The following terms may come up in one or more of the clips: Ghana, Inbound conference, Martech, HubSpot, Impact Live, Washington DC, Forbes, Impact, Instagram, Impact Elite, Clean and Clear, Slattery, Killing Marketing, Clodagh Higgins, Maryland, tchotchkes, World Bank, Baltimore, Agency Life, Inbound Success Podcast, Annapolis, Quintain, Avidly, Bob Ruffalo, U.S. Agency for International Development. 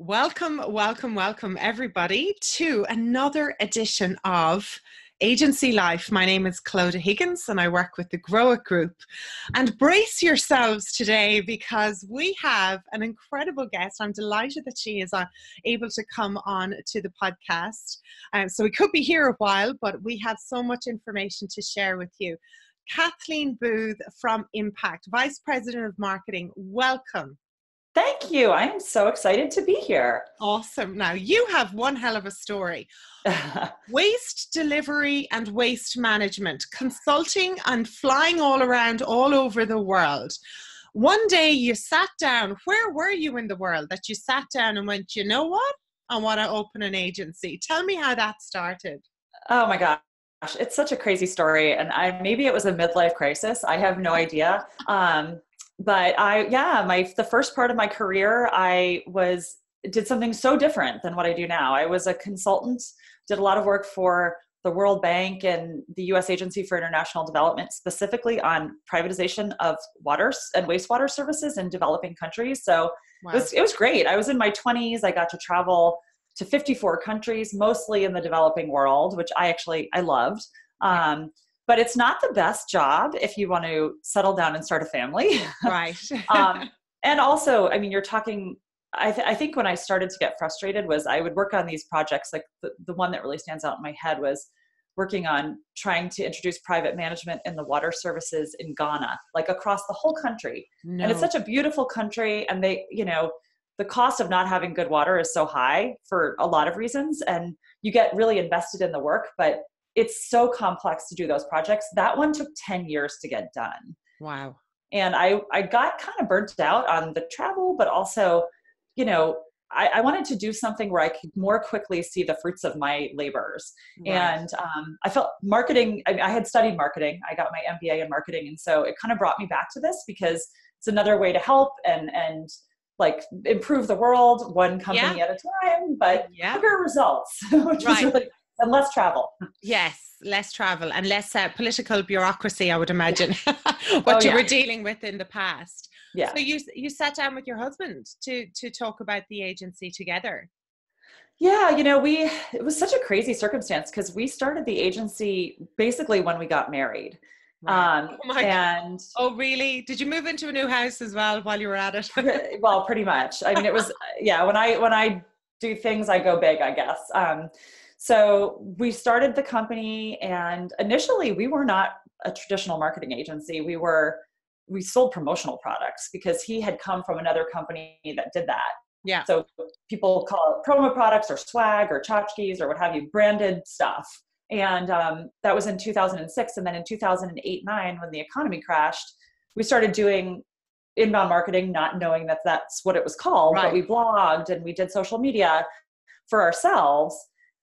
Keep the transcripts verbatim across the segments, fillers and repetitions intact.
Welcome, welcome, welcome everybody to another edition of Agency Life. My name is Clodagh Higgins and I work with the Grow It Group. And brace yourselves today because we have an incredible guest. I'm delighted that she is able to come on to the podcast. Um, so we could be here a while, but we have so much information to share with you. Kathleen Booth from Impact, Vice President of Marketing. Welcome. Thank you. I am so excited to be here. Awesome. Now, you have one hell of a story. Waste delivery and waste management, consulting and flying all around all over the world. One day you sat down. Where were you in the world that you sat down and went, you know what? I want to open an agency. Tell me how that started. Oh, my God. It's such a crazy story. And I maybe it was a midlife crisis. I have no idea. Um, but I, yeah, my, the first part of my career, I was, did something so different than what I do now. I was a consultant, did a lot of work for the World Bank and the U S Agency for International Development, specifically on privatization of water and wastewater services in developing countries. So wow. it was, it was great. I was in my twenties. I got to travel to fifty-four countries, mostly in the developing world, which I actually, I loved. Um, but it's not the best job if you want to settle down and start a family. Right. um, and also, I mean, you're talking, I, th I think when I started to get frustrated was I would work on these projects, like the, the one that really stands out in my head was working on trying to introduce private management in the water services in Ghana, like across the whole country. No. And it's such a beautiful country. And they, you know, the cost of not having good water is so high for a lot of reasons, and you get really invested in the work, but it's so complex to do those projects. That one took ten years to get done. Wow. And I, I got kind of burnt out on the travel, but also, you know, I, I wanted to do something where I could more quickly see the fruits of my labors. Right. And um, I felt marketing, I, I had studied marketing. I got my M B A in marketing. And so it kind of brought me back to this because it's another way to help and, and, like improve the world one company yeah. at a time, but yeah. bigger results, which right. was really, and less travel. Yes, less travel and less uh, political bureaucracy, I would imagine, yeah. what oh, you yeah. were dealing with in the past. Yeah. So you you sat down with your husband to to talk about the agency together. Yeah, you know, we it was such a crazy circumstance because we started the agency basically when we got married. Right. Um, oh and God. Oh, really? Did you move into a new house as well while you were at it? Well, pretty much. I mean, it was, yeah, when I, when I do things, I go big, I guess. Um, so we started the company and initially we were not a traditional marketing agency. We were, we sold promotional products because he had come from another company that did that. Yeah. So people call it promo products or swag or tchotchkes or what have you, branded stuff. And um, that was in two thousand six. And then in two thousand eight, nine, when the economy crashed, we started doing inbound marketing, not knowing that that's what it was called, right. but we blogged and we did social media for ourselves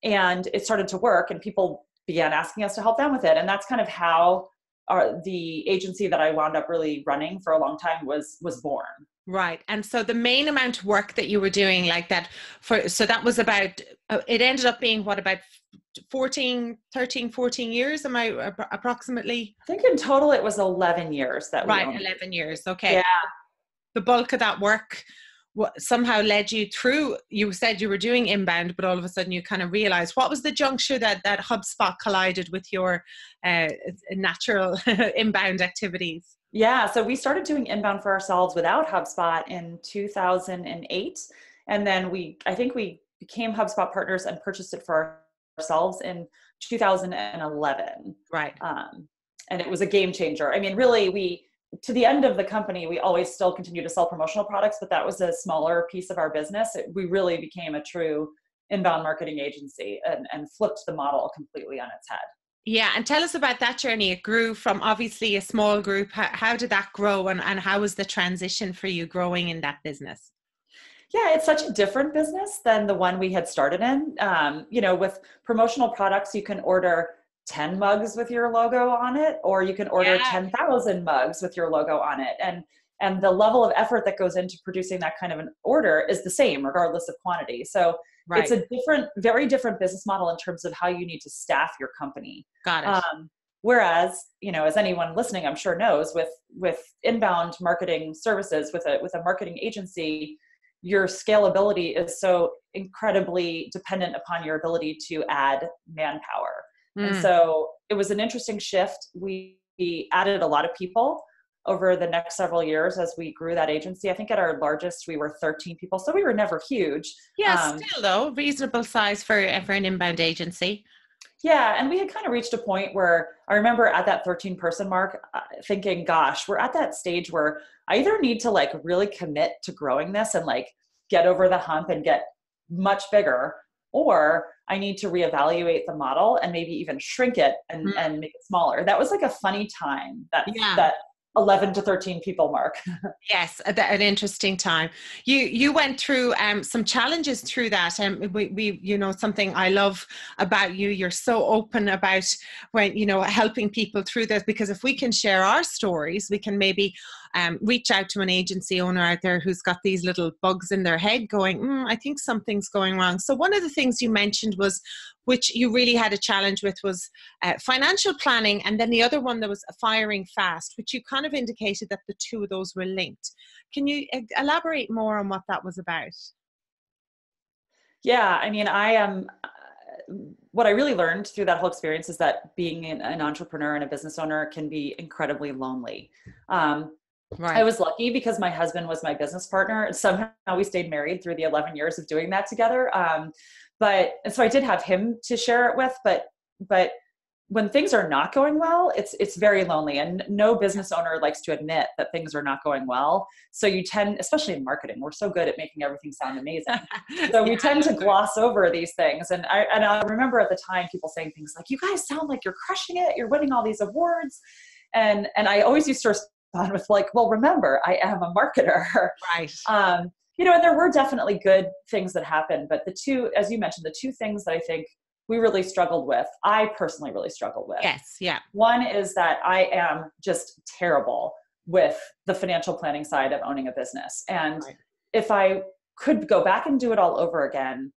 and it started to work and people began asking us to help them with it. And that's kind of how our, the agency that I wound up really running for a long time was, was born. Right. And so the main amount of work that you were doing like that for, so that was about, it ended up being what about fourteen, thirteen, fourteen years, am I approximately? I think in total it was eleven years that we Right, owned. eleven years, okay. Yeah. The bulk of that work somehow led you through, you said you were doing inbound, but all of a sudden you kind of realized, what was the juncture that, that HubSpot collided with your uh, natural inbound activities? Yeah, so we started doing inbound for ourselves without HubSpot in two thousand eight. And then we, I think we became HubSpot partners and purchased it for our ourselves in two thousand eleven. Right. Um, and it was a game changer. I mean, really, we, to the end of the company, we always still continue to sell promotional products, but that was a smaller piece of our business. It, we really became a true inbound marketing agency and, and flipped the model completely on its head. Yeah. And tell us about that journey. It grew from obviously a small group. How, how did that grow and, and how was the transition for you growing in that business? Yeah, it's such a different business than the one we had started in. Um, you know, with promotional products, you can order ten mugs with your logo on it, or you can order yeah. ten thousand mugs with your logo on it. And, and the level of effort that goes into producing that kind of an order is the same regardless of quantity. So right. it's a different, very different business model in terms of how you need to staff your company. Got it. Um, Whereas, you know, as anyone listening, I'm sure knows with, with inbound marketing services, with a, with a marketing agency, your scalability is so incredibly dependent upon your ability to add manpower. Mm. And so it was an interesting shift. We added a lot of people over the next several years as we grew that agency. I think at our largest, we were thirteen people. So we were never huge. Yeah, um, still though, reasonable size for, for an inbound agency. Yeah. And we had kind of reached a point where I remember at that thirteen person mark uh, thinking, gosh, we're at that stage where I either need to like really commit to growing this and like get over the hump and get much bigger, or I need to reevaluate the model and maybe even shrink it and, mm-hmm. and make it smaller. That was like a funny time, that, yeah. that eleven to thirteen people mark. Yes, an interesting time. You you went through um, some challenges through that, and um, we, we you know, something I love about you. You're so open about when you know helping people through this, because if we can share our stories, we can maybe um, reach out to an agency owner out there who's got these little bugs in their head, going, mm, I think something's going wrong. So one of the things you mentioned was, which you really had a challenge with, was uh, financial planning. And then the other one that was firing fast, which you kind of indicated that the two of those were linked. Can you elaborate more on what that was about? Yeah, I mean, I am, um, what I really learned through that whole experience is that being an, an entrepreneur and a business owner can be incredibly lonely. Um, Right. I was lucky because my husband was my business partner, and somehow we stayed married through the eleven years of doing that together. Um, but and so I did have him to share it with. But but when things are not going well, it's it's very lonely, and no business owner likes to admit that things are not going well. So you tend, especially in marketing, we're so good at making everything sound amazing. So we yeah, tend to gloss over these things. And I and I remember at the time people saying things like, "You guys sound like you're crushing it. You're winning all these awards," and and I always used to respond with like, well, remember, I am a marketer. Right. Um, you know, and there were definitely good things that happened, but the two, as you mentioned, the two things that I think we really struggled with, I personally really struggled with. Yes. Yeah. One is that I am just terrible with the financial planning side of owning a business. And right. if I could go back and do it all over again,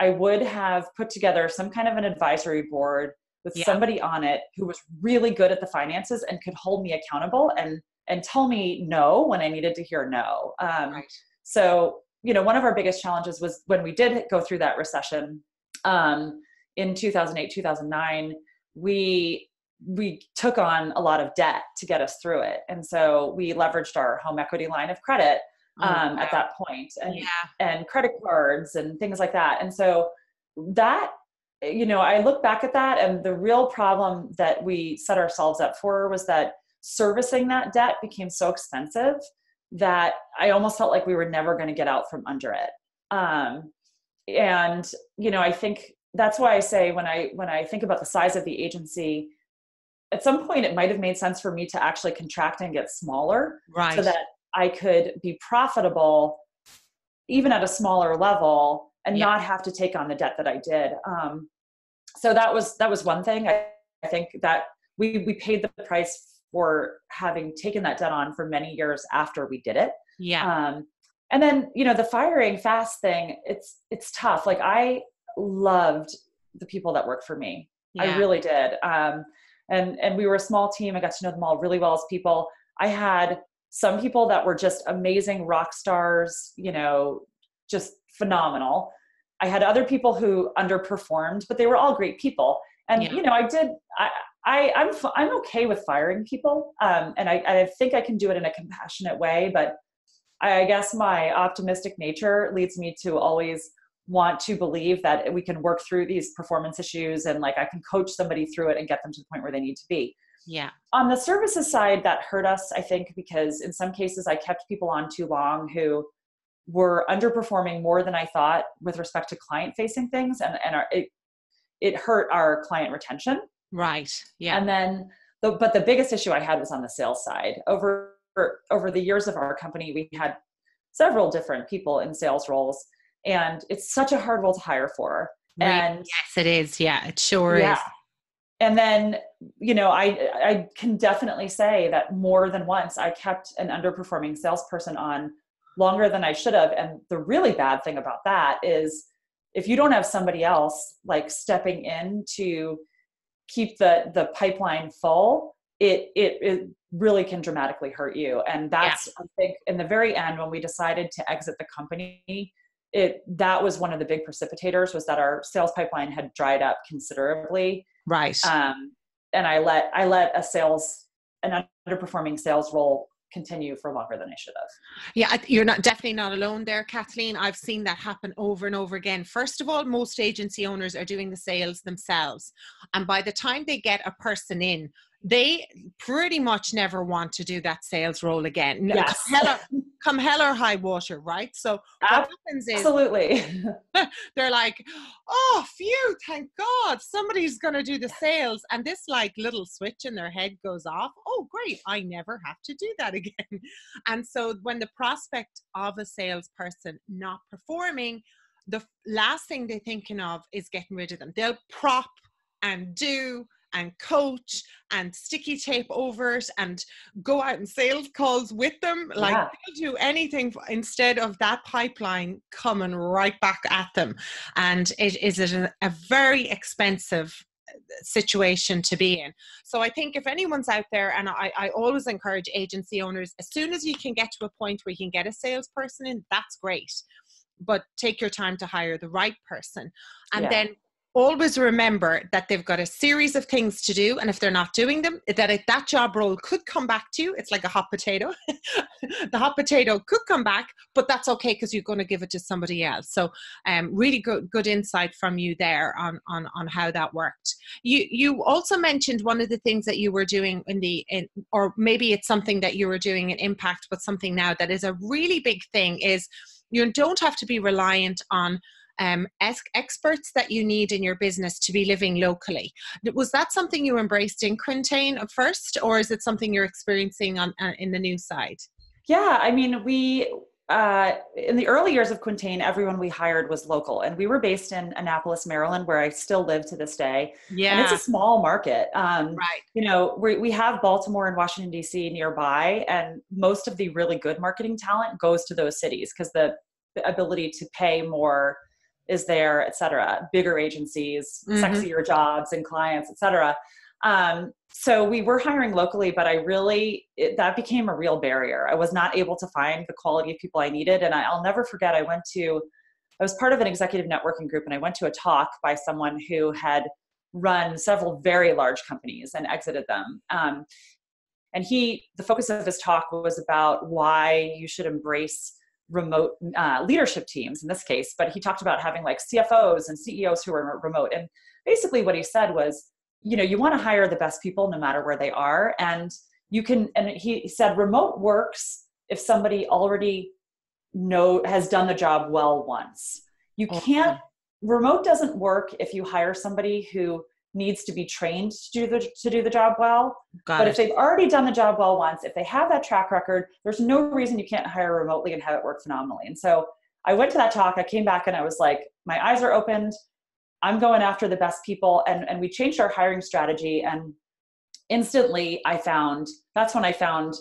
I would have put together some kind of an advisory board with yeah. somebody on it who was really good at the finances and could hold me accountable and, and tell me no when I needed to hear no. Um, right. So, you know, one of our biggest challenges was when we did go through that recession um, in two thousand eight, two thousand nine, we, we took on a lot of debt to get us through it. And so we leveraged our home equity line of credit um, oh, wow. at that point and, yeah. and credit cards and things like that. And so that, you know, I look back at that, and the real problem that we set ourselves up for was that servicing that debt became so expensive that I almost felt like we were never going to get out from under it. Um, and, you know, I think that's why I say when I, when I think about the size of the agency, at some point it might've made sense for me to actually contract and get smaller, right, so that I could be profitable even at a smaller level and yeah. not have to take on the debt that I did. Um, so that was, that was one thing. I, I think that we, we paid the price for having taken that debt on for many years after we did it. Yeah. Um, and then, you know, the firing fast thing, it's, it's tough. Like I loved the people that worked for me. Yeah. I really did. Um, and, and we were a small team. I got to know them all really well as people. I had some people that were just amazing rock stars, you know, just phenomenal. I had other people who underperformed, but they were all great people. And, yeah. you know, I did, I, I, I'm, I'm okay with firing people. Um, and I, I think I can do it in a compassionate way, but I guess my optimistic nature leads me to always want to believe that we can work through these performance issues. And like, I can coach somebody through it and get them to the point where they need to be. Yeah. On the services side, that hurt us, I think, because in some cases I kept people on too long who were underperforming more than I thought with respect to client facing things. And, and our, it, it hurt our client retention. Right. Yeah. And then, the, but the biggest issue I had was on the sales side. Over, over the years of our company, we had several different people in sales roles, and it's such a hard role to hire for. Right. And yes, it is. Yeah, it sure yeah. is. And then, you know, I, I can definitely say that more than once I kept an underperforming salesperson on longer than I should have. And the really bad thing about that is if you don't have somebody else like stepping in to keep the, the pipeline full, it, it, it really can dramatically hurt you. And that's, yeah. I think, in the very end, when we decided to exit the company, it, that was one of the big precipitators, was that our sales pipeline had dried up considerably. Right. Um, and I let, I let a sales, an underperforming sales role continue for longer than I should have. Yeah, you're not definitely not alone there, Kathleen. I've seen that happen over and over again. First of all, most agency owners are doing the sales themselves. And by the time they get a person in, they pretty much never want to do that sales role again. Yes. Come hell or, come hell or high water, right? So what happens is, absolutely, they're like, oh, phew, thank God, somebody's going to do the sales. And this like little switch in their head goes off. Oh, great, I never have to do that again. And so when the prospect of a salesperson not performing, the last thing they're thinking of is getting rid of them. They'll prop and do and coach and sticky tape over it and go out and sales calls with them. Like, yeah. They'll do anything instead of that pipeline coming right back at them. And it is a, a very expensive situation to be in. So I think if anyone's out there, and I, I always encourage agency owners, as soon as you can get to a point where you can get a salesperson in, that's great. But take your time to hire the right person. And yeah. then always remember that they've got a series of things to do, and if they're not doing them, that if that job role could come back to you. It's like a hot potato. The hot potato could come back, but that's okay because you're going to give it to somebody else. So um, really good, good insight from you there on, on, on how that worked. You, you also mentioned one of the things that you were doing in the, in, or maybe it's something that you were doing in Impact, but something now that is a really big thing is you don't have to be reliant on Um, experts that you need in your business to be living locally. Was that something you embraced in Quintain at first, or is it something you're experiencing on uh, in the new side? Yeah, I mean, we uh, in the early years of Quintain, everyone we hired was local, and we were based in Annapolis, Maryland, where I still live to this day. Yeah, and it's a small market. Um, right. You know, we we have Baltimore and Washington D C nearby, and most of the really good marketing talent goes to those cities because the, the ability to pay more is there, et cetera, bigger agencies, mm-hmm. sexier jobs and clients, et cetera. Um, so we were hiring locally, but I really, it, that became a real barrier. I was not able to find the quality of people I needed. And I, I'll never forget, I went to, I was part of an executive networking group, and I went to a talk by someone who had run several very large companies and exited them. Um, and he, the focus of his talk was about why you should embrace remote uh, leadership teams in this case, but he talked about having like C F Os and C E Os who are remote. And basically what he said was, you know, you want to hire the best people no matter where they are. And you can, and he said, remote works if somebody already know, has done the job well once. You can't, remote doesn't work if you hire somebody who needs to be trained to do the, to do the job well. Got but it. If they've already done the job well once, if they have that track record, there's no reason you can't hire remotely and have it work phenomenally. And so I went to that talk, I came back and I was like, my eyes are opened. I'm going after the best people. And, and we changed our hiring strategy. And instantly I found, that's when I found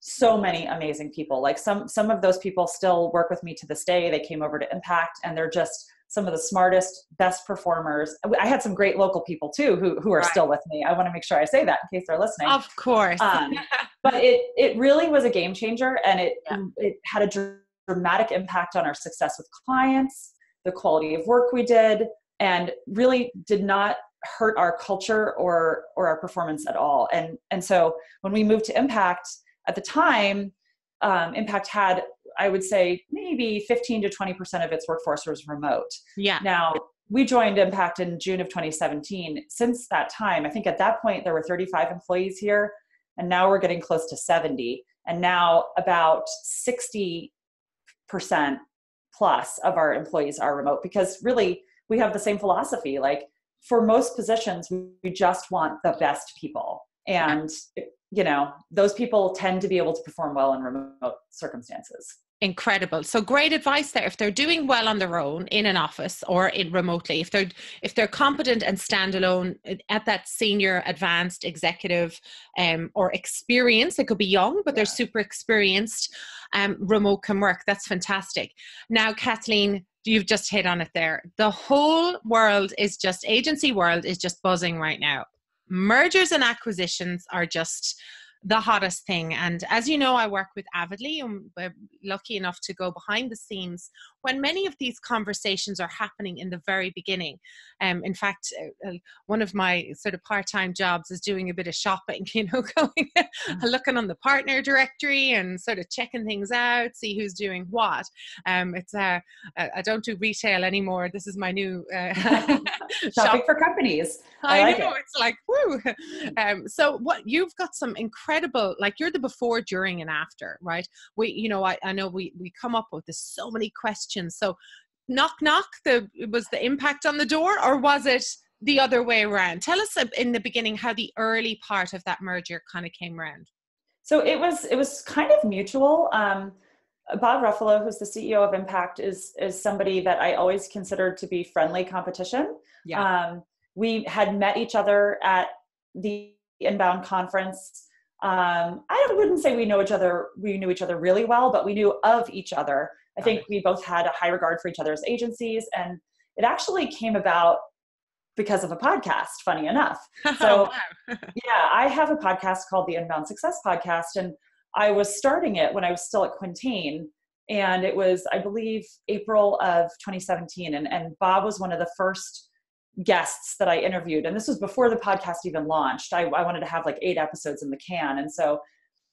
so many amazing people. Like some, some of those people still work with me to this day. They came over to Impact and they're just some of the smartest, best performers. I had some great local people too, who, who are right. still with me. I want to make sure I say that in case they're listening. Of course. um, but it, it really was a game changer, and it, yeah. it had a dramatic impact on our success with clients, the quality of work we did, and really did not hurt our culture or, or our performance at all. And, and so when we moved to Impact at the time, um, Impact had, I would say maybe fifteen to twenty percent of its workforce was remote. Yeah. Now we joined Impact in June of twenty seventeen. Since that time, I think at that point there were thirty-five employees here, and now we're getting close to seventy. And now about sixty percent plus of our employees are remote, because really we have the same philosophy. Like for most positions, we just want the best people. And yeah. you know, those people tend to be able to perform well in remote circumstances. Incredible. So great advice there. If they're doing well on their own in an office or in remotely, if they're, if they're competent and standalone at that senior advanced executive um, or experienced, it could be young, but they're yeah. super experienced, um, remote can work. That's fantastic. Now, Kathleen, you've just hit on it there. The whole world is just, agency world is just buzzing right now. mergers and acquisitions are just the hottest thing. And as you know, I work with Avidly, and we're lucky enough to go behind the scenes when many of these conversations are happening in the very beginning. Um, in fact, uh, one of my sort of part-time jobs is doing a bit of shopping, you know, going mm-hmm. looking on the partner directory and sort of checking things out, see who's doing what. Um, it's uh, I don't do retail anymore. This is my new uh, shopping shop. For companies. I, I like know it. It's like woo. Um, so what you've got some incredible Incredible, like you're the before, during, and after, right? We, you know, I, I know we we come up with there's so many questions. So, knock knock. The was the impact on the door, or was it the other way around? Tell us in the beginning how the early part of that merger kind of came around. So it was it was kind of mutual. Um, Bob Ruffalo, who's the C E O of Impact, is is somebody that I always considered to be friendly competition. Yeah. Um, we had met each other at the Inbound conference. Um, I wouldn't say we know each other, we knew each other really well, but we knew of each other. I Got think it. We both had a high regard for each other's agencies, and it actually came about because of a podcast, funny enough. So yeah, I have a podcast called the Inbound Success Podcast, and I was starting it when I was still at Quintain, and it was, I believe, April of twenty seventeen. And, and Bob was one of the first guests that I interviewed. And this was before the podcast even launched. I, I wanted to have like eight episodes in the can. And so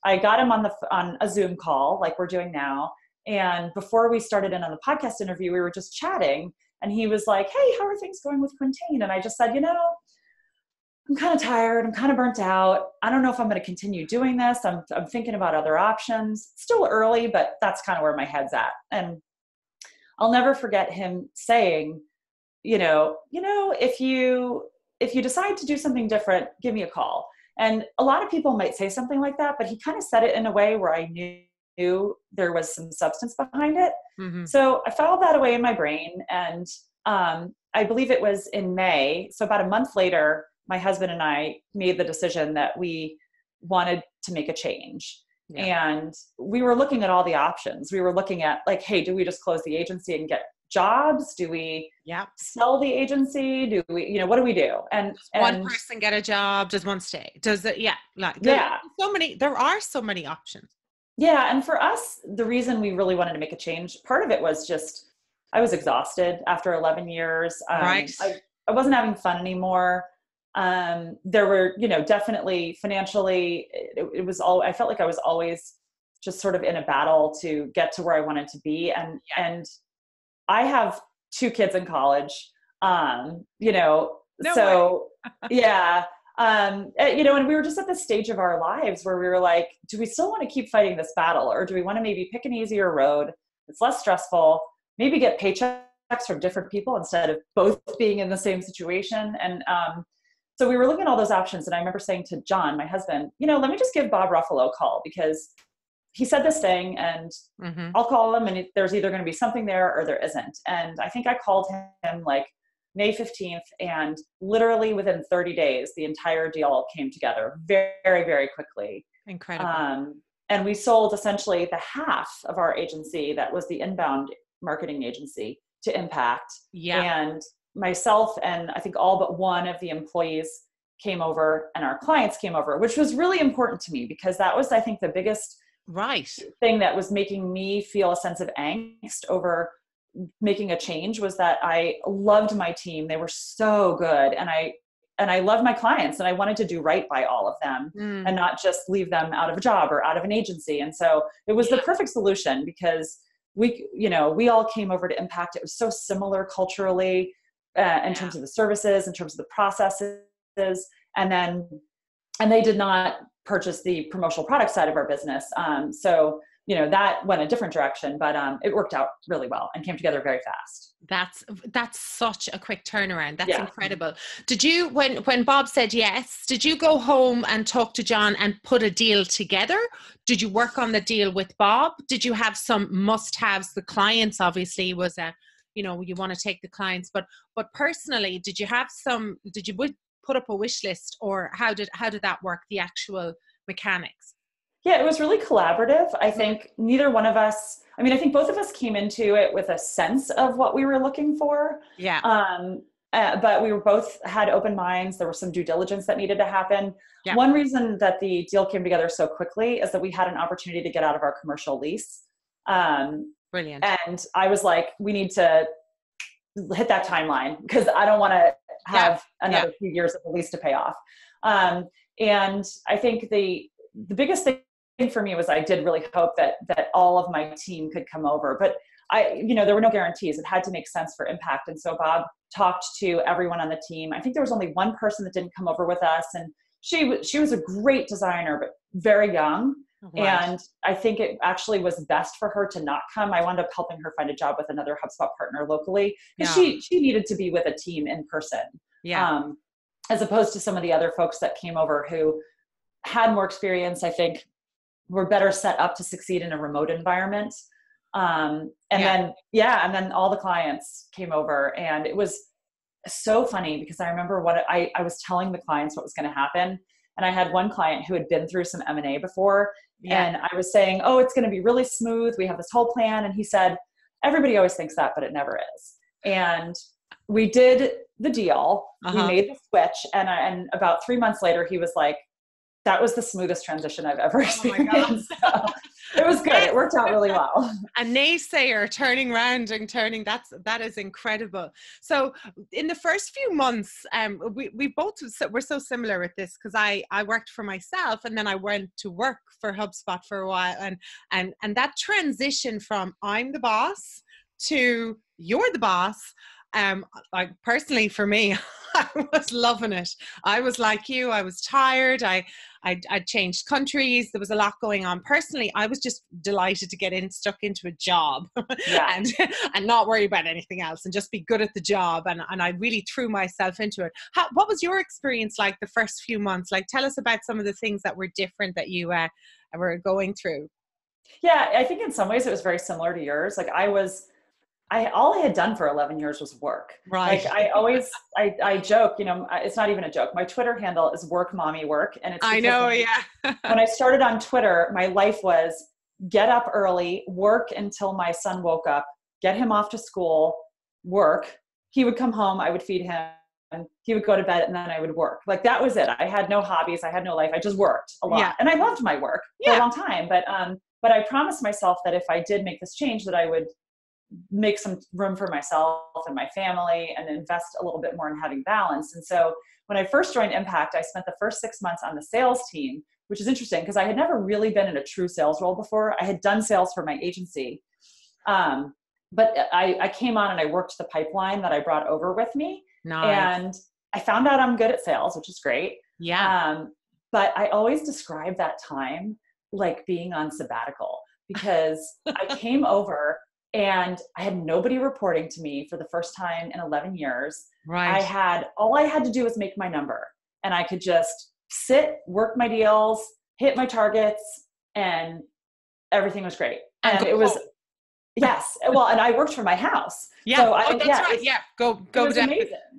I got him on the, on a Zoom call like we're doing now. And before we started in on the podcast interview, we were just chatting, and he was like, "Hey, how are things going with Quintain?" And I just said, you know, I'm kind of tired. I'm kind of burnt out. I don't know if I'm going to continue doing this. I'm, I'm thinking about other options. It's still early, but that's kind of where my head's at. And I'll never forget him saying, you know, you know, if you, if you decide to do something different, give me a call. And a lot of people might say something like that, but he kind of said it in a way where I knew, knew there was some substance behind it. Mm-hmm. So I filed that away in my brain. And um, I believe it was in May. So about a month later, my husband and I made the decision that we wanted to make a change. Yeah. And we were looking at all the options. We were looking at like, hey, do we just close the agency and get jobs? Do we yeah. sell the agency? Do we, you know, what do we do? And, and one person get a job? Does one stay? Does it? Yeah. Like, yeah. So many, there are so many options. Yeah. And for us, the reason we really wanted to make a change, part of it was just, I was exhausted after eleven years. Um, right. I, I wasn't having fun anymore. Um, there were, you know, definitely financially, it, it was all, I felt like I was always just sort of in a battle to get to where I wanted to be. And, yeah. and, I have two kids in college, um, you know, no so yeah, um, you know, and we were just at this stage of our lives where we were like, do we still want to keep fighting this battle, or do we want to maybe pick an easier road? It's less stressful, maybe get paychecks from different people instead of both being in the same situation. And um, so we were looking at all those options. And I remember saying to John, my husband, you know, let me just give Bob Ruffalo a call, because he said this thing, and mm-hmm. I'll call him, and it, there's either going to be something there or there isn't. And I think I called him like May fifteenth, and literally within thirty days, the entire deal came together very, very, very quickly. Incredible. Um, and we sold essentially the half of our agency that was the Inbound marketing agency to Impact. Yeah. And myself and I think all but one of the employees came over, and our clients came over, which was really important to me, because that was, I think, the biggest right thing that was making me feel a sense of angst over making a change, was that I loved my team. They were so good. And I, and I loved my clients, and I wanted to do right by all of them mm. and not just leave them out of a job or out of an agency. And so it was yeah. the perfect solution, because we, you know, we all came over to Impact. It was so similar culturally uh, in yeah. terms of the services, in terms of the processes. And then, and they did not purchase the promotional product side of our business. Um, so, you know, that went a different direction, but um, it worked out really well and came together very fast. That's, that's such a quick turnaround. That's yeah. incredible. Did you, when, when Bob said yes, did you go home and talk to John and put a deal together? Did you work on the deal with Bob? Did you have some must-haves? The clients obviously was a, you know, you want to take the clients, but, but personally, did you have some, did you, put up a wish list, or how did how did that work, the actual mechanics? Yeah, it was really collaborative. I think neither one of us, I mean, I think both of us came into it with a sense of what we were looking for. Yeah. Um, Uh, but we were both had open minds. There was some due diligence that needed to happen. Yeah. One reason that the deal came together so quickly is that we had an opportunity to get out of our commercial lease. Um, Brilliant. And I was like, we need to hit that timeline because I don't want to have yeah. another yeah. few years of the lease to pay off. Um, and I think the the biggest thing for me was I did really hope that that all of my team could come over, but I, you know, there were no guarantees. It had to make sense for Impact. And so Bob talked to everyone on the team. I think there was only one person that didn't come over with us. And she, she was a great designer, but very young. Right. And I think it actually was best for her to not come. I wound up helping her find a job with another HubSpot partner locally. Because yeah. she, she needed to be with a team in person. Yeah. Um, as opposed to some of the other folks that came over who had more experience, I think were better set up to succeed in a remote environment. Um, and yeah. then, yeah. And then all the clients came over, and it was so funny because I remember what I, I was telling the clients what was going to happen. And I had one client who had been through some M and A before, yeah. and I was saying, oh, it's going to be really smooth. We have this whole plan. And he said, everybody always thinks that, but it never is. And we did the deal. Uh-huh. We made the switch. And I, and about three months later, he was like, that was the smoothest transition I've ever experienced. Oh my God. So it was good. It worked out really well. A naysayer turning round and turning. That's, that is incredible. So in the first few months, um, we, we both were so similar with this because I, I worked for myself and then I went to work for HubSpot for a while. And, and, and that transition from I'm the boss to you're the boss. Um, like personally for me, I was loving it. I was like you, I was tired. I, I, I changed countries. There was a lot going on. Personally, I was just delighted to get in, stuck into a job yeah. and, and not worry about anything else and just be good at the job. And, and I really threw myself into it. How, what was your experience like the first few months? Like, tell us about some of the things that were different that you uh, were going through. Yeah, I think in some ways it was very similar to yours. Like I was I, all I had done for eleven years was work. Right. Like I always, I, I joke, you know, it's not even a joke. My Twitter handle is work, mommy work. And it's, I know. Yeah. When I started on Twitter, my life was get up early, work until my son woke up, get him off to school, work. He would come home. I would feed him and he would go to bed and then I would work. Like that was it. I had no hobbies. I had no life. I just worked a lot yeah. and I loved my work yeah. for a long time. But, um, but I promised myself that if I did make this change that I would make some room for myself and my family and invest a little bit more in having balance. And so when I first joined Impact, I spent the first six months on the sales team, which is interesting because I had never really been in a true sales role before. I had done sales for my agency. Um, but I, I came on and I worked the pipeline that I brought over with me. Nice. And I found out I'm good at sales, which is great. Yeah. Um, but I always describe that time like being on sabbatical because I came over and I had nobody reporting to me for the first time in eleven years. Right. I had, all I had to do was make my number and I could just sit, work my deals, hit my targets, and everything was great. And, and it was, home. Yes. Well, and I worked from my house. Yeah. So I, oh, that's yeah, right. Yeah. Go, go down.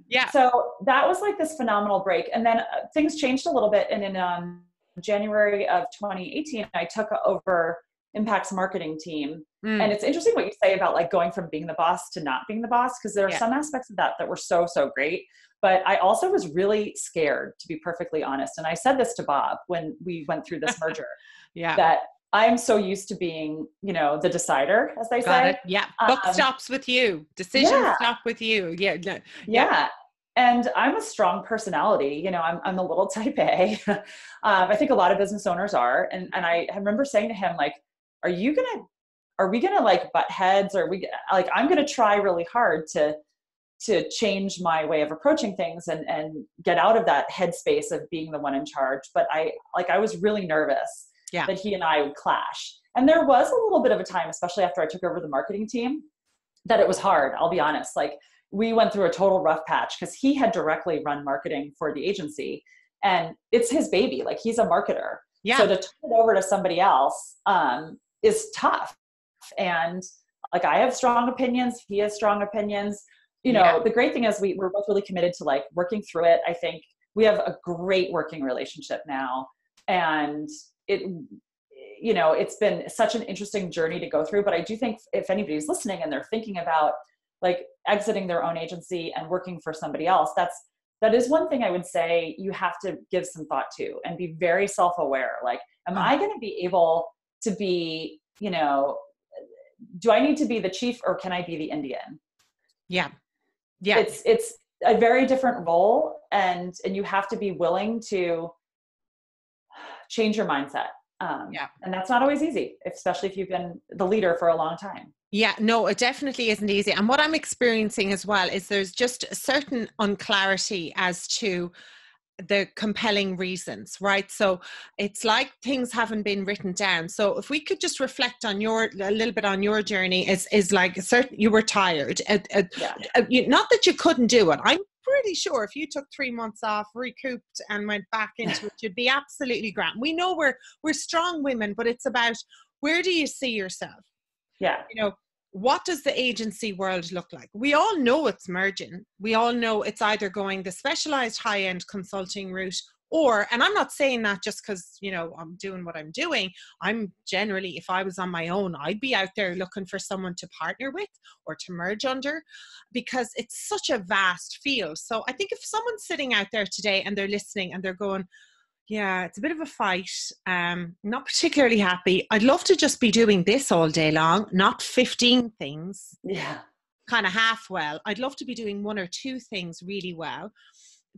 Yeah. So that was like this phenomenal break. And then uh, things changed a little bit. And in um, January of twenty eighteen, I took over Impact's marketing team. Mm. And it's interesting what you say about like going from being the boss to not being the boss, because there are yeah. some aspects of that that were so, so great. But I also was really scared, to be perfectly honest. And I said this to Bob when we went through this merger, yeah. that I'm so used to being, you know, the decider, as they Got say. It. Yeah. Buck um, stops with you. Decisions yeah. stop with you. Yeah. No, yeah. yeah. And I'm a strong personality, you know, I'm, I'm a little type A. um, I think a lot of business owners are. And, and I remember saying to him, like, are you going to, are we going to like butt heads? Or we like, I'm going to try really hard to, to change my way of approaching things and, and get out of that headspace of being the one in charge. But I, like, I was really nervous yeah. that he and I would clash. And there was a little bit of a time, especially after I took over the marketing team, that it was hard. I'll be honest. Like we went through a total rough patch because he had directly run marketing for the agency and it's his baby. Like he's a marketer. Yeah. So to turn it over to somebody else, um, is tough. And like, I have strong opinions. He has strong opinions. You know, yeah. the great thing is we we're both really committed to like working through it. I think we have a great working relationship now. And it, you know, it's been such an interesting journey to go through, but I do think if anybody's listening and they're thinking about like exiting their own agency and working for somebody else, that's, that is one thing I would say you have to give some thought to and be very self-aware. Like, am I going to be able to be, you know, do I need to be the chief or can I be the Indian? Yeah. Yeah. It's, it's a very different role, and, and you have to be willing to change your mindset. Um, yeah. And that's not always easy, especially if you've been the leader for a long time. Yeah, no, it definitely isn't easy. And what I'm experiencing as well is there's just a certain unclarity as to the compelling reasons, right? So it's like things haven't been written down. So if we could just reflect on your, a little bit on your journey, is, is like a certain, you were tired. Uh, uh, yeah. uh, you, not that you couldn't do it. I'm pretty sure if you took three months off, recouped and went back into it, you'd be absolutely grand. We know we're, we're strong women, but it's about, where do you see yourself? Yeah. You know, what does the agency world look like? We all know it's merging. We all know it's either going the specialized high-end consulting route or, and I'm not saying that just because, you know, I'm doing what I'm doing. I'm generally, if I was on my own, I'd be out there looking for someone to partner with or to merge under, because it's such a vast field. So I think if someone's sitting out there today and they're listening and they're going, yeah, it's a bit of a fight. Um, not particularly happy. I'd love to just be doing this all day long, not fifteen things. Yeah. Kind of half well. I'd love to be doing one or two things really well.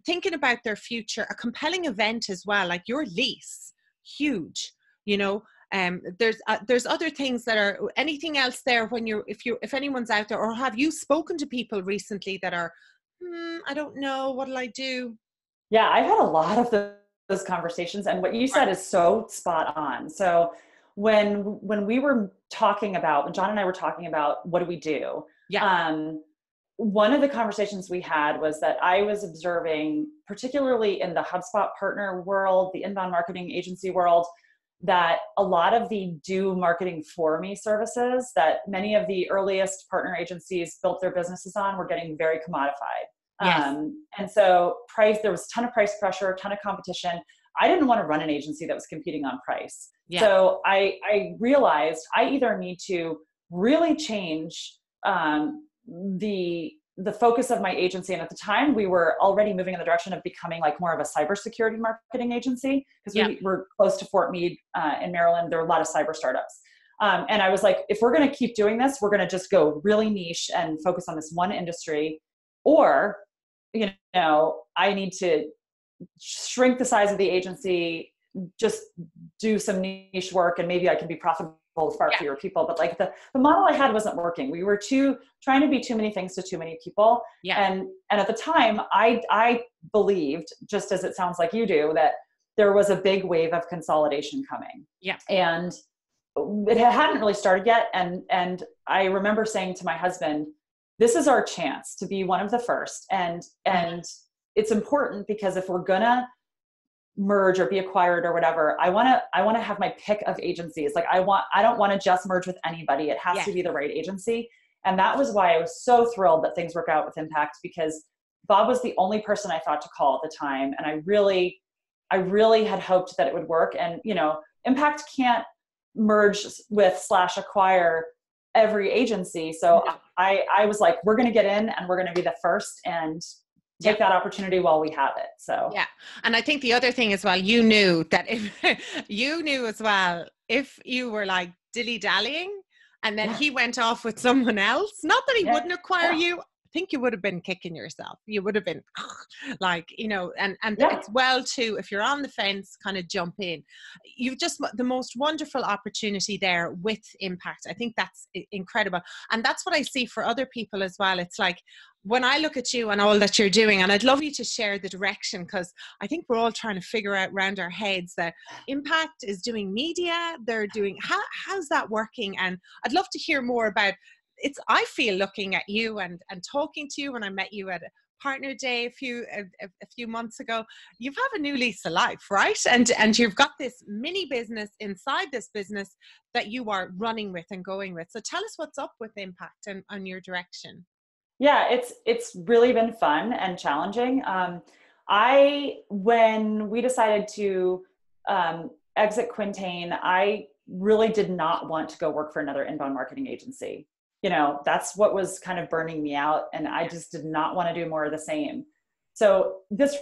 Thinking about their future, a compelling event as well, like your lease, huge, you know. Um, there's uh, there's other things that are, anything else there when you're, if you if anyone's out there, or have you spoken to people recently that are, hmm, I don't know, what'll I do? Yeah, I've had a lot of the those conversations, and what you said is so spot on. So when when we were talking about, when John and I were talking about what do we do, yeah. um, one of the conversations we had was that I was observing, particularly in the HubSpot partner world, the inbound marketing agency world, that a lot of the do marketing for me services that many of the earliest partner agencies built their businesses on were getting very commodified. Yes. Um, and so price, there was a ton of price pressure, a ton of competition. I didn't want to run an agency that was competing on price. Yeah. So I, I realized I either need to really change, um, the, the focus of my agency. And at the time we were already moving in the direction of becoming like more of a cybersecurity marketing agency, because we yeah. were close to Fort Meade, uh, in Maryland. There were a lot of cyber startups. Um, and I was like, if we're going to keep doing this, we're going to just go really niche and focus on this one industry, or, you know, I need to shrink the size of the agency, just do some niche work, and maybe I can be profitable with far yeah. fewer people. But like the, the model I had wasn't working. We were too trying to be too many things to too many people. Yeah. And, and at the time I, I believed, just as it sounds like you do, that there was a big wave of consolidation coming. Yeah. And it hadn't really started yet. And, and I remember saying to my husband, this is our chance to be one of the first. And, and it's important, because if we're gonna merge or be acquired or whatever, I want to, I want to have my pick of agencies. Like I want, I don't want to just merge with anybody. It has yeah. to be the right agency. And that was why I was so thrilled that things worked out with Impact, because Bob was the only person I thought to call at the time. And I really, I really had hoped that it would work. And, you know, Impact can't merge with slash acquire every agency. So yeah. I, I was like, we're going to get in and we're going to be the first and take yeah. that opportunity while we have it. So, yeah. And I think the other thing as well, you knew that if you knew as well, if you were like dilly dallying and then yeah. he went off with someone else, not that he yeah. wouldn't acquire yeah. you, I think you would have been kicking yourself. You would have been like, you know, and, and yeah. it's well too, if you're on the fence, kind of jump in. You've just the most wonderful opportunity there with Impact. I think that's incredible. And that's what I see for other people as well. It's like, when I look at you and all that you're doing, and I'd love you to share the direction, because I think we're all trying to figure out round our heads that Impact is doing media, they're doing, how how's that working? And I'd love to hear more about it's, I feel looking at you and, and talking to you when I met you at partner day a few a, a few months ago, you've had a new lease of life, right? And and you've got this mini business inside this business that you are running with and going with. So tell us what's up with Impact and on your direction. Yeah, it's it's really been fun and challenging. Um, I when we decided to um, exit Quintain, I really did not want to go work for another inbound marketing agency. you know, that's what was kind of burning me out. And I just did not want to do more of the same. So this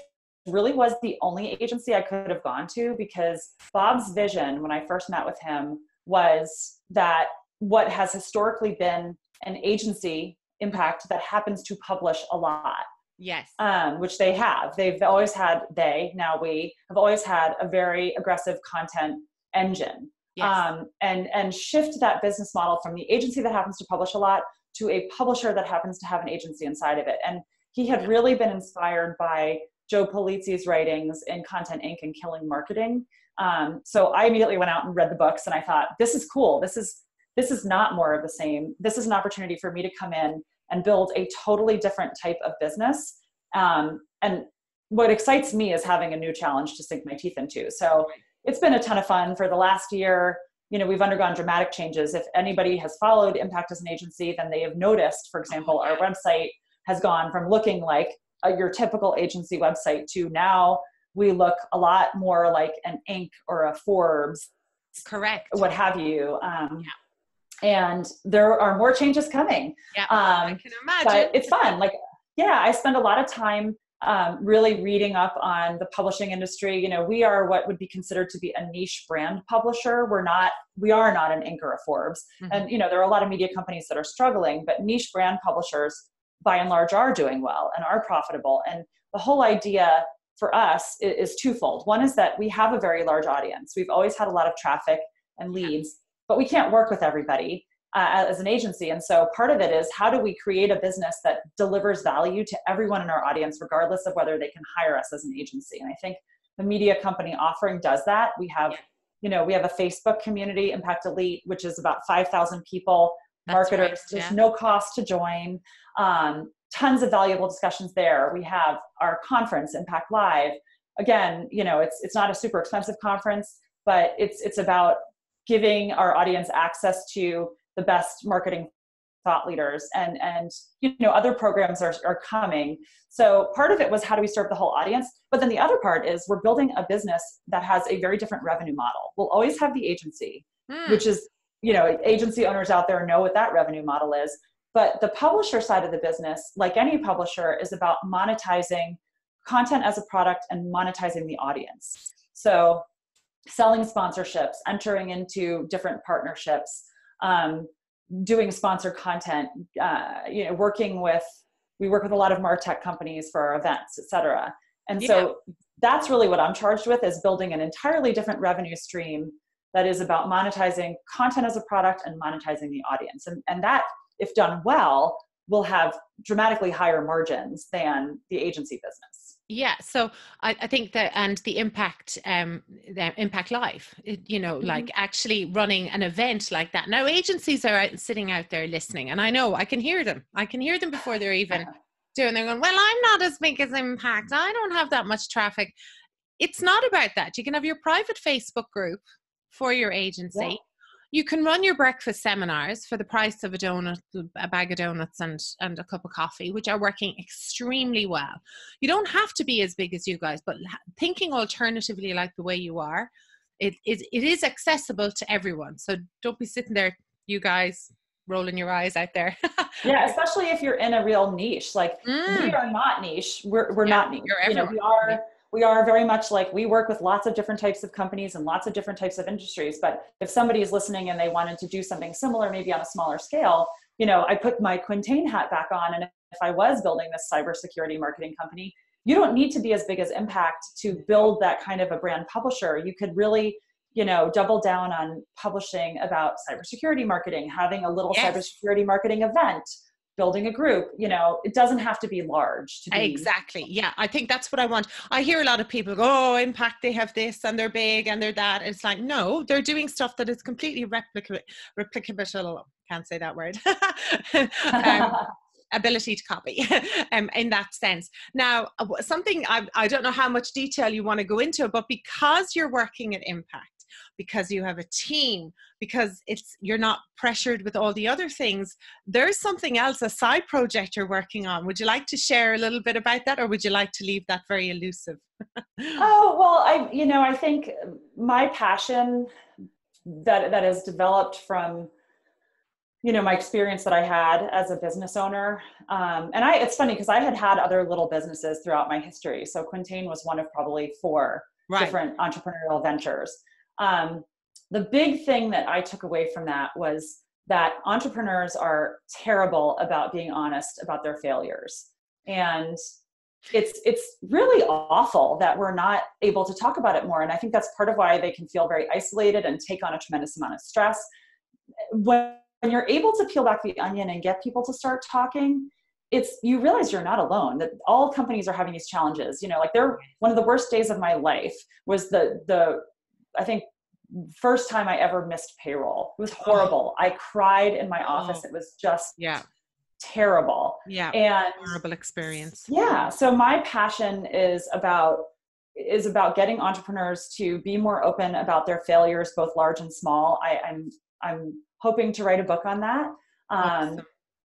really was the only agency I could have gone to, because Bob's vision when I first met with him was that what has historically been an agency, Impact, that happens to publish a lot. Yes. Um, which they have. They've always had, they, now we, have always had a very aggressive content engine. Yes. Um, and, and shift that business model from the agency that happens to publish a lot to a publisher that happens to have an agency inside of it. And he had really been inspired by Joe Polizzi's writings in Content Incorporated and Killing Marketing. Um, so I immediately went out and read the books, and I thought, this is cool. This is, this is not more of the same. This is an opportunity for me to come in and build a totally different type of business. Um, and what excites me is having a new challenge to sink my teeth into. So it's been a ton of fun. For the last year, you know, we've undergone dramatic changes. If anybody has followed Impact as an agency, then they have noticed, for example, our website has gone from looking like a, your typical agency website to now we look a lot more like an Inc or a Forbes. Correct. What have you. Um, yeah. And there are more changes coming. Yeah, um, I can imagine. But it's fun. Like, yeah, I spend a lot of time um, really reading up on the publishing industry. You know, we are what would be considered to be a niche brand publisher. We're not, we are not an Inc or a Forbes. Mm-hmm. And, you know, there are a lot of media companies that are struggling, but niche brand publishers, by and large, are doing well and are profitable. And the whole idea for us is, is twofold. One is that we have a very large audience. We've always had a lot of traffic and leads. Yeah. But we can't work with everybody uh, as an agency. And so part of it is, how do we create a business that delivers value to everyone in our audience, regardless of whether they can hire us as an agency? And I think the media company offering does that. We have, yeah. you know, we have a Facebook community, Impact Elite, which is about five thousand people, That's marketers. Right. Yeah. There's no cost to join. Um, tons of valuable discussions there. We have our conference, Impact Live. Again, you know, it's, it's not a super expensive conference, but it's, it's about giving our audience access to the best marketing thought leaders, and, and, you know, other programs are, are coming. So part of it was, how do we serve the whole audience? But then the other part is, we're building a business that has a very different revenue model. We'll always have the agency, mm. which is, you know, agency owners out there know what that revenue model is. But the publisher side of the business, like any publisher, is about monetizing content as a product and monetizing the audience. So selling sponsorships, entering into different partnerships, um, doing sponsored content, uh, you know, working with, we work with a lot of Martech companies for our events, et cetera. And yeah. so that's really what I'm charged with, is building an entirely different revenue stream that is about monetizing content as a product and monetizing the audience. And, and that, if done well, will have dramatically higher margins than the agency business. Yeah, so I, I think that, and the impact, um, the Impact Live, it, you know, mm-hmm. like actually running an event like that. Now agencies are out, sitting out there listening, and I know I can hear them. I can hear them before they're even doing. They're going, well, I'm not as big as Impact. I don't have that much traffic. It's not about that. You can have your private Facebook group for your agency. Yeah. You can run your breakfast seminars for the price of a donut, a bag of donuts and, and a cup of coffee, which are working extremely well. You don't have to be as big as you guys, but thinking alternatively like the way you are, it, it, it is accessible to everyone. So don't be sitting there, you guys, rolling your eyes out there. Yeah, especially if you're in a real niche. Like mm. we are not niche. We're, we're yeah, not niche. You're you know, we are... We are very much like, we work with lots of different types of companies and lots of different types of industries. But if somebody is listening and they wanted to do something similar, maybe on a smaller scale, you know, I put my Quintain hat back on. And if I was building this cybersecurity marketing company, you don't need to be as big as Impact to build that kind of a brand publisher. You could really, you know, double down on publishing about cybersecurity marketing, having a little yes. cybersecurity marketing event, building a group. You know, it doesn't have to be large to be. Exactly. Yeah. I think that's what I want. I hear a lot of people go, oh, Impact, they have this and they're big and they're that. It's like, no, they're doing stuff that is completely replicable, replicable. Can't say that word. um, ability to copy um, in that sense. Now, something I, I don't know how much detail you want to go into, but because you're working at Impact, because you have a team, because it's you're not pressured with all the other things, there's something else, a side project you're working on. Would you like to share a little bit about that, or would you like to leave that very elusive? Oh, well, I, you know, I think my passion that that has developed from you know, my experience that I had as a business owner. Um, and I, it's funny because I had had other little businesses throughout my history. So Quintain was one of probably four right. different entrepreneurial ventures. Um, the big thing that I took away from that was that entrepreneurs are terrible about being honest about their failures. And it's, it's really awful that we're not able to talk about it more. And I think that's part of why they can feel very isolated and take on a tremendous amount of stress. When When you're able to peel back the onion and get people to start talking, it's, you realize you're not alone, that all companies are having these challenges. You know, like they're, one of the worst days of my life was the, the, I think first time I ever missed payroll. It was horrible. Oh. I cried in my office. Oh. It was just yeah. terrible. Yeah. And horrible experience. Yeah. So my passion is about, is about getting entrepreneurs to be more open about their failures, both large and small. I, I'm, I'm, hoping to write a book on that, um, awesome.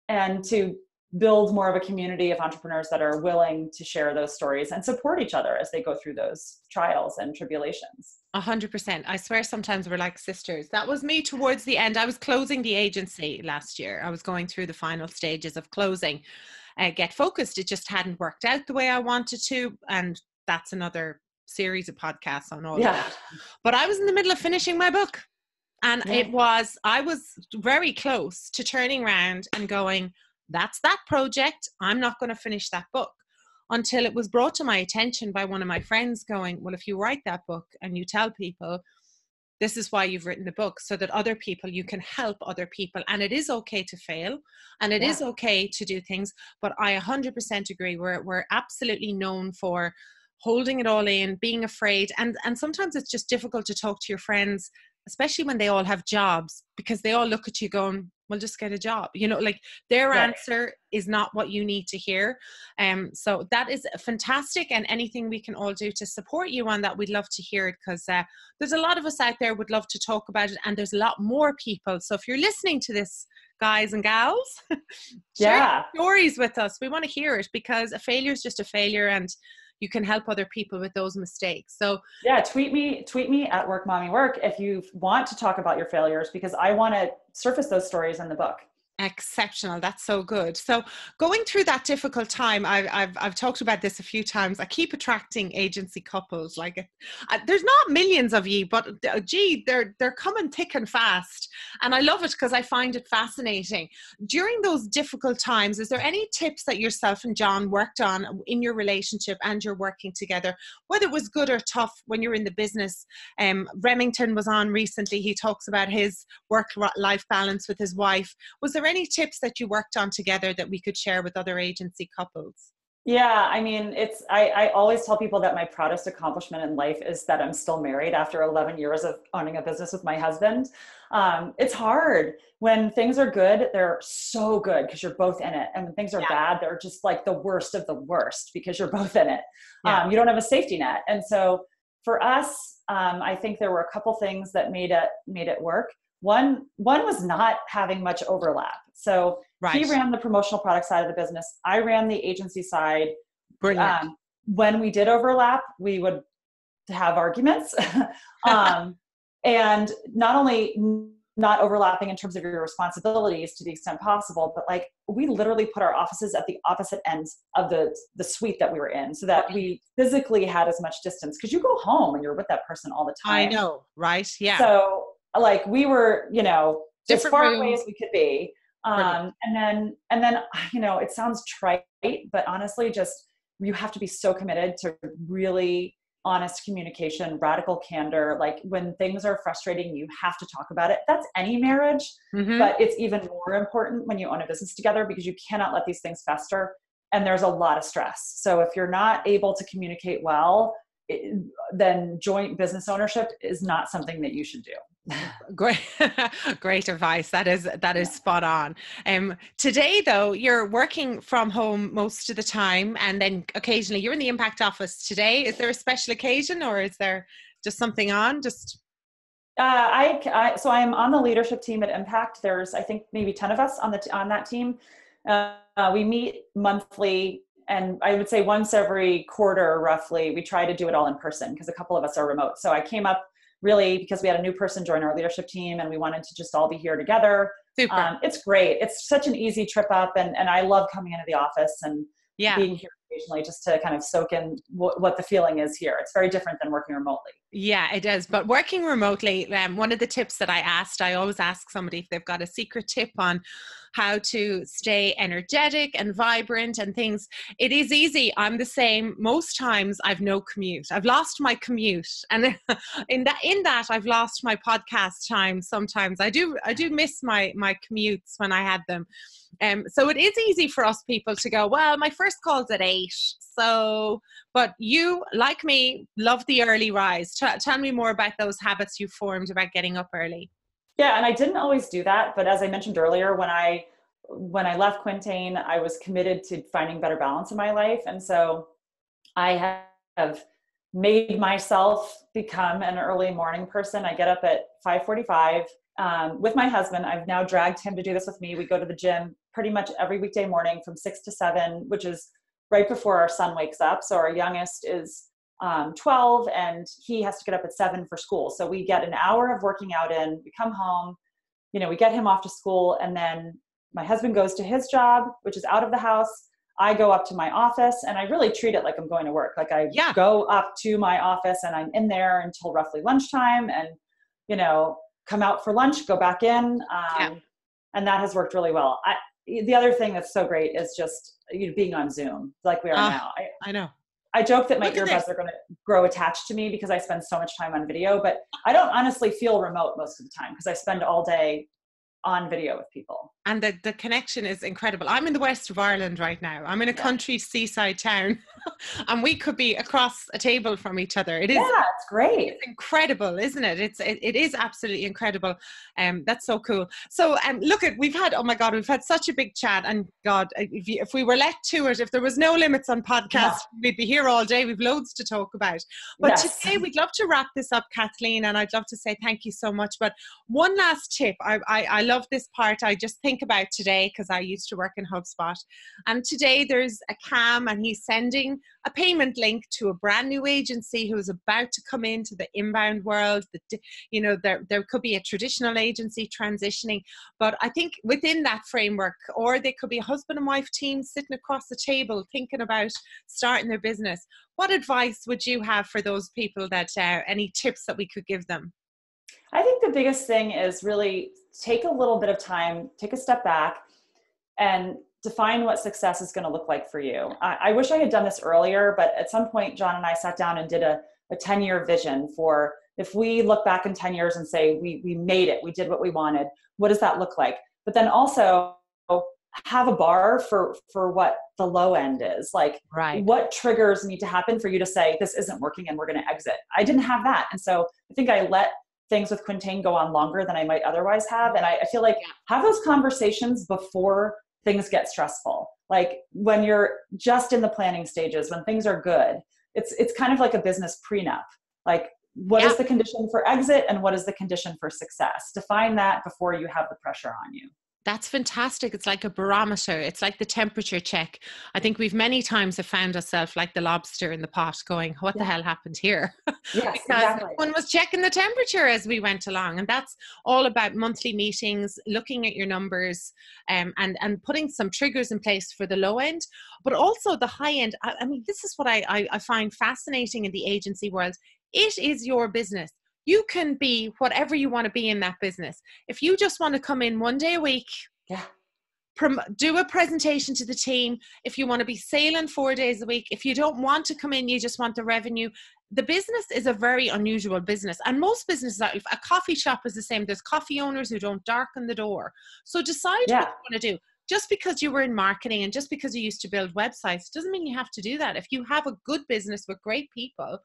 And to build more of a community of entrepreneurs that are willing to share those stories and support each other as they go through those trials and tribulations. A hundred percent. I swear sometimes we're like sisters. That was me towards the end. I was closing the agency last year. I was going through the final stages of closing. Uh, Get Focused. It just hadn't worked out the way I wanted to. And that's another series of podcasts on all yeah. of that. But I was in the middle of finishing my book. And yeah. it was, I was very close to turning around and going, that's that project. I'm not going to finish that book, until it was brought to my attention by one of my friends going, well, if you write that book and you tell people, this is why you've written the book, so that other people, you can help other people. And it is okay to fail, and it yeah. is okay to do things. But I one hundred percent agree. We're, we're absolutely known for holding it all in, being afraid. And, and sometimes it's just difficult to talk to your friends, especially when they all have jobs, because they all look at you going, well, just get a job. You know, like their right. answer is not what you need to hear. Um, so that is fantastic. And anything we can all do to support you on that, we'd love to hear it, because uh, there's a lot of us out there would love to talk about it. And there's a lot more people. So if you're listening to this, guys and gals, yeah. share stories with us. We want to hear it, because a failure is just a failure, and you can help other people with those mistakes. So yeah, tweet me, tweet me at Work Mommy Work if you want to talk about your failures, because I want to surface those stories in the book. Exceptional. That's so good. So going through that difficult time, I've, I've, I've talked about this a few times. I keep attracting agency couples. Like I, there's not millions of you, but uh, gee, they're, they're coming thick and fast. And I love it, because I find it fascinating. During those difficult times, is there any tips that yourself and John worked on in your relationship and you're working together, whether it was good or tough when you're in the business? Um, Remington was on recently. He talks about his work-life balance with his wife. Was there any tips that you worked on together that we could share with other agency couples? Yeah, I mean, it's, I, I always tell people that my proudest accomplishment in life is that I'm still married after eleven years of owning a business with my husband. Um, it's hard. When things are good, they're so good because you're both in it. And when things are yeah. bad, they're just like the worst of the worst because you're both in it. Yeah. Um, you don't have a safety net. And so for us, um, I think there were a couple things that made it, made it work. One, one was not having much overlap. So right. he ran the promotional product side of the business. I ran the agency side. Brilliant. Um, when we did overlap, we would have arguments. um, and not only not overlapping in terms of your responsibilities to the extent possible, but like we literally put our offices at the opposite ends of the, the suite that we were in, so that we physically had as much distance, because you go home and you're with that person all the time. I know, right? Yeah. So like we were, you know, different as far rooms. Away as we could be. Um, and then, and then, you know, it sounds trite, but honestly, just, you have to be so committed to really honest communication, radical candor. Like when things are frustrating, you have to talk about it. That's any marriage, mm-hmm. but it's even more important when you own a business together, because you cannot let these things fester, and there's a lot of stress. So if you're not able to communicate well, it, then joint business ownership is not something that you should do. Great, great advice. That is, that is yeah. spot on. Um, today though, you're working from home most of the time, and then occasionally you're in the Impact office today. Is there a special occasion, or is there just something on? Just uh, I, I so I'm on the leadership team at Impact. There's I think maybe ten of us on the on that team. Uh, uh, we meet monthly. And I would say once every quarter, roughly, we try to do it all in person because a couple of us are remote. So I came up really because we had a new person join our leadership team, and we wanted to just all be here together. Super. Um, it's great. It's such an easy trip up, and, and I love coming into the office and yeah. being here occasionally just to kind of soak in w- what the feeling is here. It's very different than working remotely. Yeah, it is. But working remotely, um, one of the tips that I asked, I always ask somebody if they've got a secret tip on how to stay energetic and vibrant and things. It is easy. I'm the same. Most times I've no commute. I've lost my commute. And in that, in that I've lost my podcast time sometimes. I do, I do miss my, my commutes when I had them. Um, so it is easy for us people to go, well, my first call's at eight. So, but you, like me, love the early rise. T- tell me more about those habits you formed about getting up early. Yeah, and I didn't always do that. But as I mentioned earlier, when I when I left Quintain, I was committed to finding better balance in my life. And so I have made myself become an early morning person. I get up at five forty-five um, with my husband. I've now dragged him to do this with me. We go to the gym pretty much every weekday morning from six to seven, which is right before our son wakes up. So our youngest is um, twelve and he has to get up at seven for school. So we get an hour of working out in, we come home, you know, we get him off to school, and then my husband goes to his job, which is out of the house. I go up to my office, and I really treat it like I'm going to work. Like I yeah. go up to my office and I'm in there until roughly lunchtime, and, you know, come out for lunch, go back in. Um, yeah. And that has worked really well. I, the other thing that's so great is just, you know, being on Zoom like we are uh, now. I, I know. I joke that my earbuds are going to grow attached to me because I spend so much time on video, but I don't honestly feel remote most of the time because I spend all day on video with people. And the, the connection is incredible. I'm in the west of Ireland right now. I'm in a yeah. country seaside town and we could be across a table from each other. It is yeah, it's great. It's incredible, isn't it? It's it, it is absolutely incredible. Um, that's so cool. So um, look at, we've had, oh my God, we've had such a big chat, and God, if, you, if we were let to it, if there was no limits on podcasts, no. we'd be here all day. We've loads to talk about. But yes. today we'd love to wrap this up, Kathleen, and I'd love to say thank you so much. But one last tip, I, I, I love this part, I just think about today because I used to work in HubSpot, and today there's a C A M and he's sending a payment link to a brand new agency who is about to come into the inbound world. That, you know, there, there could be a traditional agency transitioning, but I think within that framework, or they could be a husband and wife team sitting across the table thinking about starting their business. What advice would you have for those people, that uh, any tips that we could give them? I think the biggest thing is really take a little bit of time, take a step back, and define what success is going to look like for you. I, I wish I had done this earlier, but at some point, John and I sat down and did a, a ten-year vision for, if we look back in ten years and say, we, we made it, we did what we wanted, what does that look like? But then also have a bar for, for what the low end is. Like, right. what triggers need to happen for you to say, this isn't working and we're going to exit. I didn't have that. And so I think I let things with Quintain go on longer than I might otherwise have. And I, I feel like have those conversations before things get stressful. Like when you're just in the planning stages, when things are good, it's it's kind of like a business prenup. Like what yeah. is the condition for exit and what is the condition for success? Define that before you have the pressure on you. That's fantastic. It's like a barometer. It's like the temperature check. I think we've many times have found ourselves like the lobster in the pot going, what yeah. the hell happened here? Yes, because exactly. no one was checking the temperature as we went along. And that's all about monthly meetings, looking at your numbers, um, and, and putting some triggers in place for the low end, but also the high end. I, I mean, this is what I, I, I find fascinating in the agency world. It is your business. You can be whatever you want to be in that business. If you just want to come in one day a week, yeah. prom- do a presentation to the team. If you want to be sailing four days a week, if you don't want to come in, you just want the revenue. The business is a very unusual business. And most businesses, a coffee shop is the same. There's coffee owners who don't darken the door. So decide yeah. what you want to do. Just because you were in marketing and just because you used to build websites doesn't mean you have to do that. If you have a good business with great people,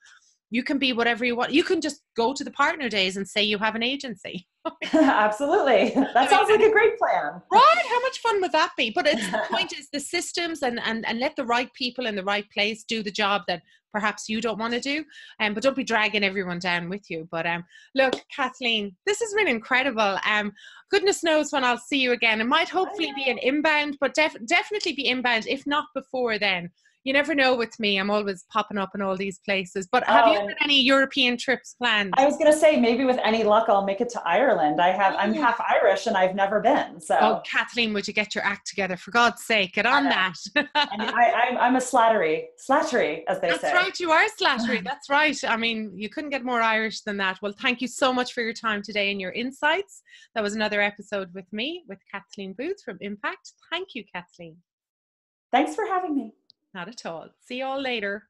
you can be whatever you want. You can just go to the partner days and say you have an agency. Absolutely. That sounds like a great plan. Right? How much fun would that be? But it's, the point is the systems, and, and, and let the right people in the right place do the job that perhaps you don't want to do. Um, but don't be dragging everyone down with you. But um, look, Kathleen, this has been incredible. Um, goodness knows when I'll see you again. It might hopefully be an inbound, but def- definitely be inbound, if not before then. you never know with me. I'm always popping up in all these places. But have oh, you got any European trips planned? I was going to say, maybe with any luck, I'll make it to Ireland. I have, I'm half Irish and I've never been. So. Oh, Kathleen, would you get your act together? For God's sake, get on I that. And I, I'm, I'm a Slattery, Slattery, as they That's say. That's right. You are Slattery. That's right. I mean, you couldn't get more Irish than that. Well, thank you so much for your time today and your insights. That was another episode with me, with Kathleen Booth from Impact. Thank you, Kathleen. Thanks for having me. Not at all. See you all later.